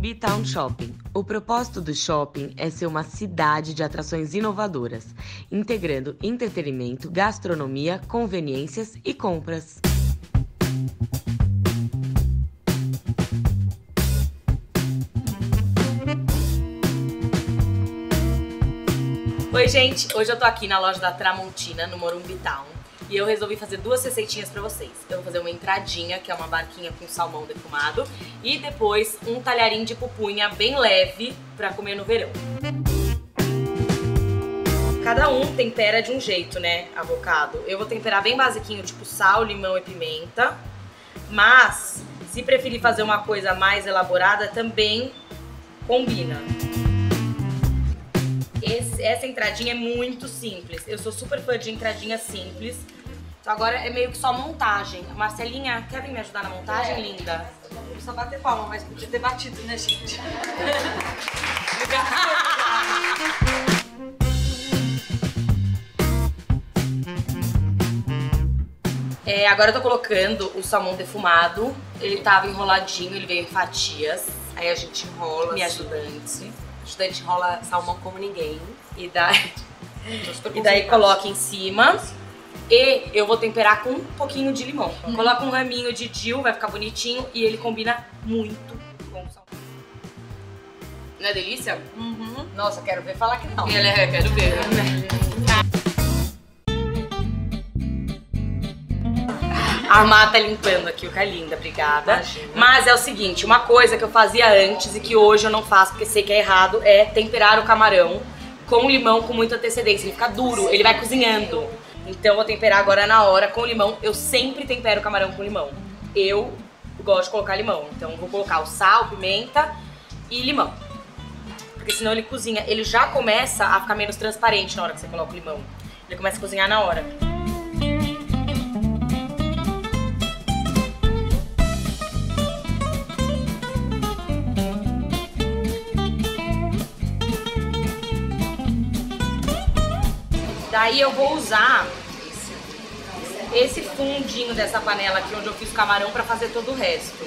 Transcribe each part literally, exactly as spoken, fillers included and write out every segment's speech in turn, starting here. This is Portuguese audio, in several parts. Morumbi Town Shopping. O propósito do shopping é ser uma cidade de atrações inovadoras, integrando entretenimento, gastronomia, conveniências e compras. Oi, gente! Hoje eu tô aqui na loja da Tramontina, no Morumbi Town. E eu resolvi fazer duas receitinhas pra vocês. Eu vou fazer uma entradinha, que é uma barquinha com salmão defumado, e depois um talharim de pupunha bem leve pra comer no verão. Cada um tempera de um jeito, né, avocado? Eu vou temperar bem basiquinho, tipo sal, limão e pimenta. Mas, se preferir fazer uma coisa mais elaborada, também combina. Esse, essa entradinha é muito simples. Eu sou super fã de entradinha simples. Agora é meio que só montagem. Marcelinha, quer vir me ajudar na montagem, é, linda? Não precisa bater palma, mas podia ter batido, né, gente? é, agora eu tô colocando o salmão defumado. Ele tava enroladinho, ele veio em fatias. Aí a gente enrola. Me ajudante. Ajudante enrola salmão como ninguém. E daí, e daí coloca em cima. E eu vou temperar com um pouquinho de limão. Hum. Coloca um raminho de dill, vai ficar bonitinho. E ele combina muito com o salmão. Não é delícia? Uhum. Nossa, quero ver falar que não. Ele é, quero ver. A Mata limpando aqui o Kailinda, obrigada. Imagina. Mas é o seguinte, uma coisa que eu fazia antes e que hoje eu não faço porque sei que é errado, é temperar o camarão com limão com muita antecedência. Ele fica duro, ele vai cozinhando. Então vou temperar agora na hora com limão. Eu sempre tempero o camarão com limão. Eu gosto de colocar limão. Então vou colocar o sal, pimenta e limão. Porque senão ele cozinha. Ele já começa a ficar menos transparente na hora que você coloca o limão. Ele começa a cozinhar na hora. Daí eu vou usar esse fundinho dessa panela aqui, onde eu fiz o camarão, para fazer todo o resto.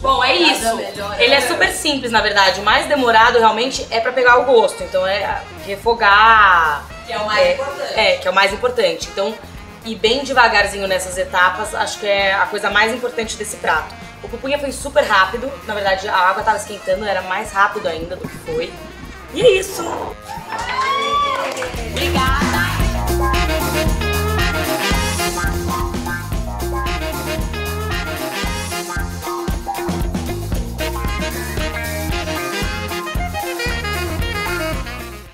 Bom, é isso. Ele é super simples, na verdade. O mais demorado realmente é pra pegar o gosto. Então é refogar. Que é o mais é, importante. É, que é o mais importante. Então, ir bem devagarzinho nessas etapas, acho que é a coisa mais importante desse prato. O pupunha foi super rápido. Na verdade, a água tava esquentando, era mais rápido ainda do que foi. E é isso. Obrigada.